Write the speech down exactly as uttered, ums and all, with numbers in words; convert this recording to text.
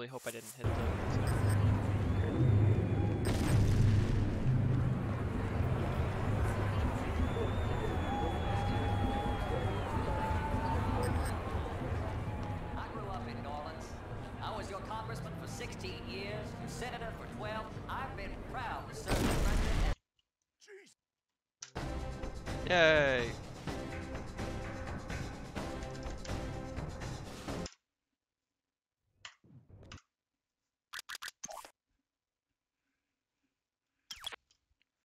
really hope I didn't hit the... Yay!